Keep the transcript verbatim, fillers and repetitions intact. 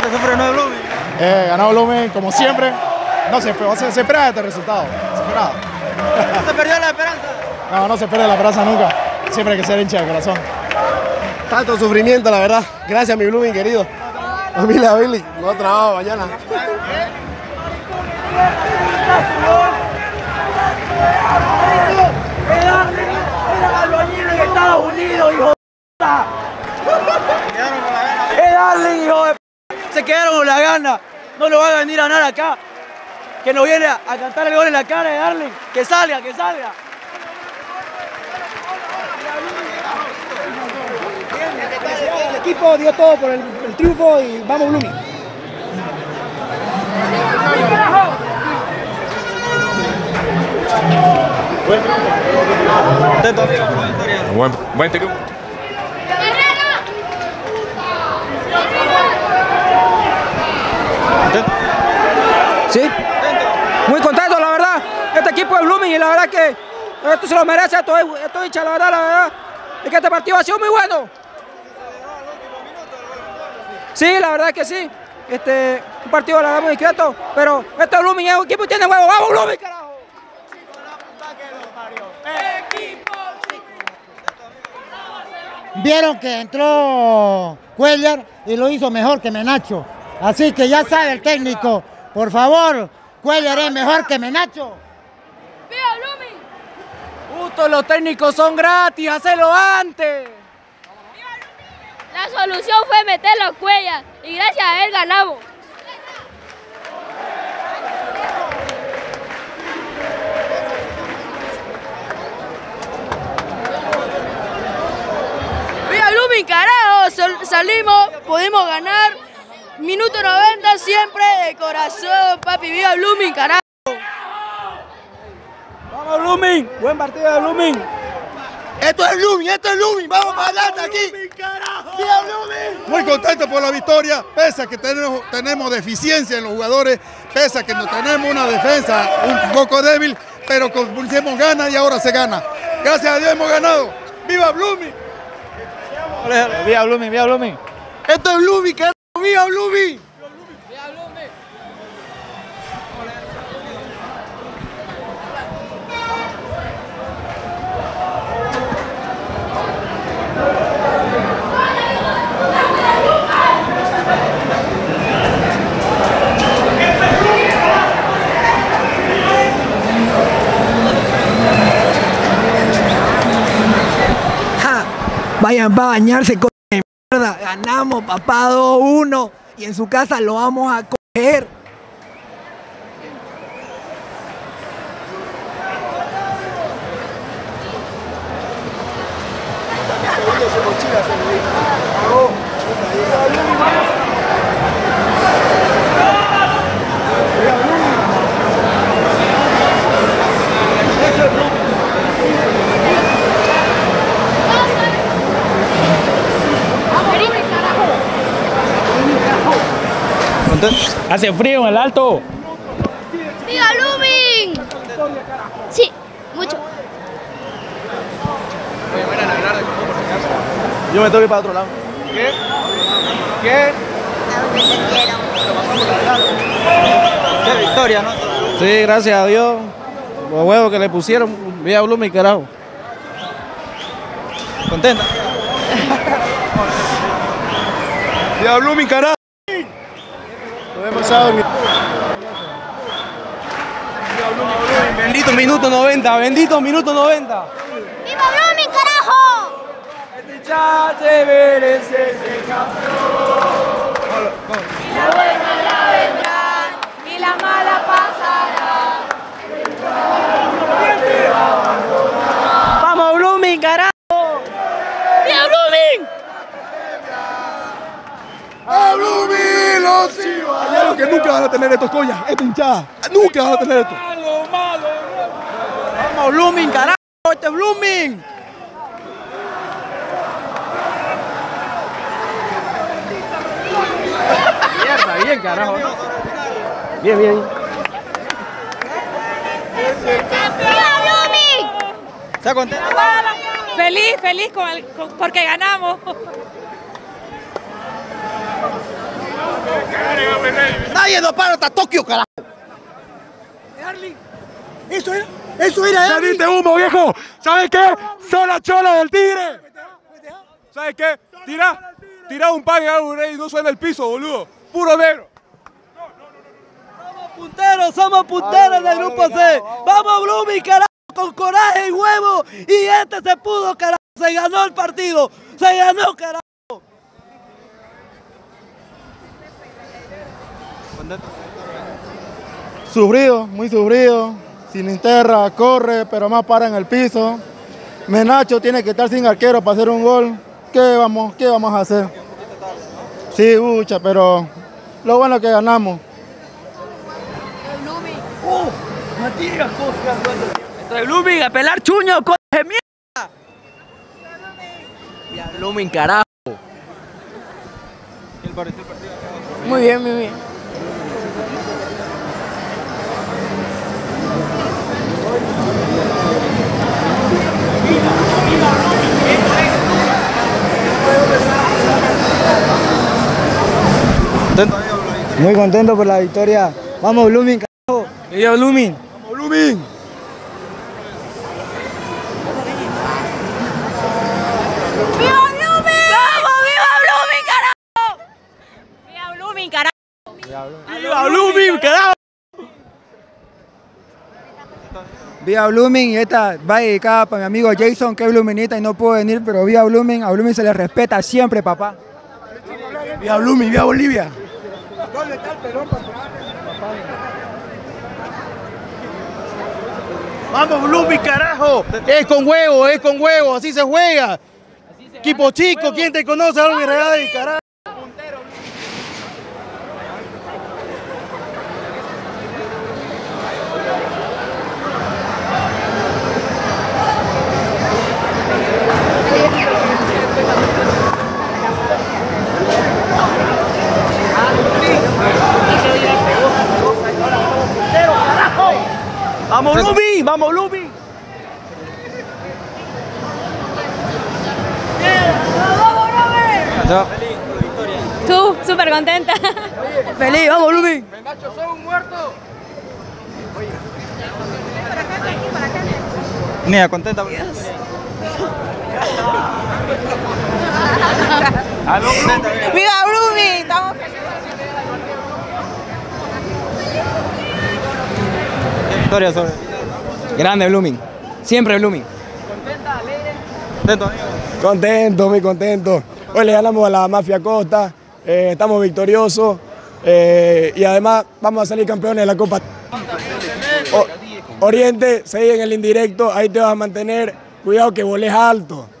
resultado, se frenó de Blooming. Eh, ganó Blooming, como siempre. No, se, se, se espera este resultado, se esperaba. ¿No se perdió la esperanza? No, no se pierde la esperanza nunca. Siempre hay que ser hincha de corazón. Tanto sufrimiento, la verdad. Gracias, mi Blooming querido. Familia Billy, no trabajo mañana. ¡Era albañil en Estados Unidos, hijo de puta! ¡Es Darling, hijo de p***! Se quedaron con la gana. No lo van a venir a ganar acá. Que nos viene a cantar el gol en la cara de Darling. ¡Que salga, que salga! El equipo dio todo por el, el triunfo y vamos Blooming. Buen triunfo. Buen, buen triunfo. Sí, muy contento la verdad. Este equipo de Blooming y la verdad que esto se lo merece. Esto es hincha, la verdad, la verdad. Es que este partido ha sido muy bueno. Sí, la verdad que sí. Este, un partido la verdad muy discreto, pero este Blooming es un equipo que tiene huevo. ¡Vamos Blooming, carajo! Vieron que entró Cuellar y lo hizo mejor que Menacho. Así que ya sabe el técnico. Por favor, Cuellar es mejor que Menacho. ¡Viva Lumi! Justo los técnicos son gratis, hacelo antes. La solución fue meterlo a Cuellar y gracias a él ganamos. Carajo, sol, salimos, pudimos ganar, minuto noventa siempre de corazón, papi, viva Blooming, carajo. Vamos Blooming, buen partido de Blooming. Esto es Blooming, esto es Blooming, vamos para adelante aquí. Blooming, carajo. Viva Blooming. Muy contento por la victoria, pese a que tenemos, tenemos deficiencia en los jugadores, pese a que no tenemos una defensa un poco débil, pero pusimos ganas y ahora se gana. Gracias a Dios hemos ganado, viva Blooming. Viva Blooming, viva Blooming. Esto es Blooming, carajo, viva Blooming. Viva Blooming. Vayan, va a bañarse con mierda. Ganamos, papá, dos uno. Y en su casa lo vamos a coger. Hace frío en el alto. ¡Viva Blooming! Sí, mucho. Yo me tengo que ir para otro lado. ¿Qué? ¿Qué? A donde te quiero. Qué victoria, ¿no? Sí, gracias a Dios. Los huevos que le pusieron. Viva Blooming, carajo. ¿Contenta? Viva Blooming, carajo. Bendito minuto noventa, bendito minuto noventa. ¡Viva Blooming, carajo! Este chat se merece ese campeón. Ni la buena la vendrán, ni la mala pasará. ¡Vamos Blooming, carajo! ¡Viva Blooming! ¡A Blooming los iba! Que nunca van a tener estos collas, esta hinchada, nunca van a tener esto. Malo, malo, malo. Vamos Blooming, carajo, este es Blooming. Mierda, bien, carajo. Bien, bien. ¡Viva Blooming! ¿Está contento? Feliz, feliz con el, con, porque ganamos. Nadie nos para hasta Tokio, carajo. Darling, eso era, eso era. Saliste humo, viejo. ¿Sabes qué? Son la chola del tigre. ¿Sabes qué? Tira, tira un pan en algo y no suena el piso, boludo. Puro negro. Somos punteros, somos punteros del grupo C. Vamos, Blooming, carajo, con coraje y huevo. Y este se pudo, carajo. Se ganó el partido. Se ganó, carajo. Sufrido, muy sufrido, Sinisterra corre pero más para en el piso. Menacho tiene que estar sin arquero para hacer un gol. ¿Qué vamos, qué vamos a hacer? Sí, mucha, pero lo bueno es que ganamos. El Blooming a pelar chuño, coche de mierda. Ya, Blooming, carajo. ¿Qué le pareció el partido? Muy bien, muy bien. Muy contento por la victoria. Vamos, Blooming, carajo. Viva Blooming. Vamos, Blooming. Viva Blooming. Vamos, viva Blooming, carajo. Viva Blooming, carajo. Viva Blooming, carajo. Viva Blooming, y esta va dedicada para mi amigo Jason, que es Blumenita y no puede venir, pero viva Blooming, a Blooming se le respeta siempre, papá. Viva Blooming, viva Bolivia. ¿Dónde está el pelón para pegarle? Vamos, Blooming, carajo. Es con huevo, es con huevo, así se juega. Así se equipo chico, huevo. ¿Quién te conoce? Algo regada y carajo. ¡Vamos, Lumi! ¡Vamos, Lumi! ¡Vamos, Lumi! Tú, súper contenta. Oye, ¡feliz! ¡Vamos, Lumi! ¡Menacho, soy un muerto! Oye. Para acá, para aquí, para acá. Mira, contenta. Dios. ¡Viva, Lumi! ¡Estamos felices! Victoria sobre. Grande Blooming. Siempre Blooming. ¿Contenta, alegre? Contento, amigo. Contento, muy contento. Hoy le ganamos a la Mafia Costa. Eh, estamos victoriosos. Eh, y además vamos a salir campeones de la Copa. O, Oriente, seguí en el indirecto. Ahí te vas a mantener. Cuidado que voles alto.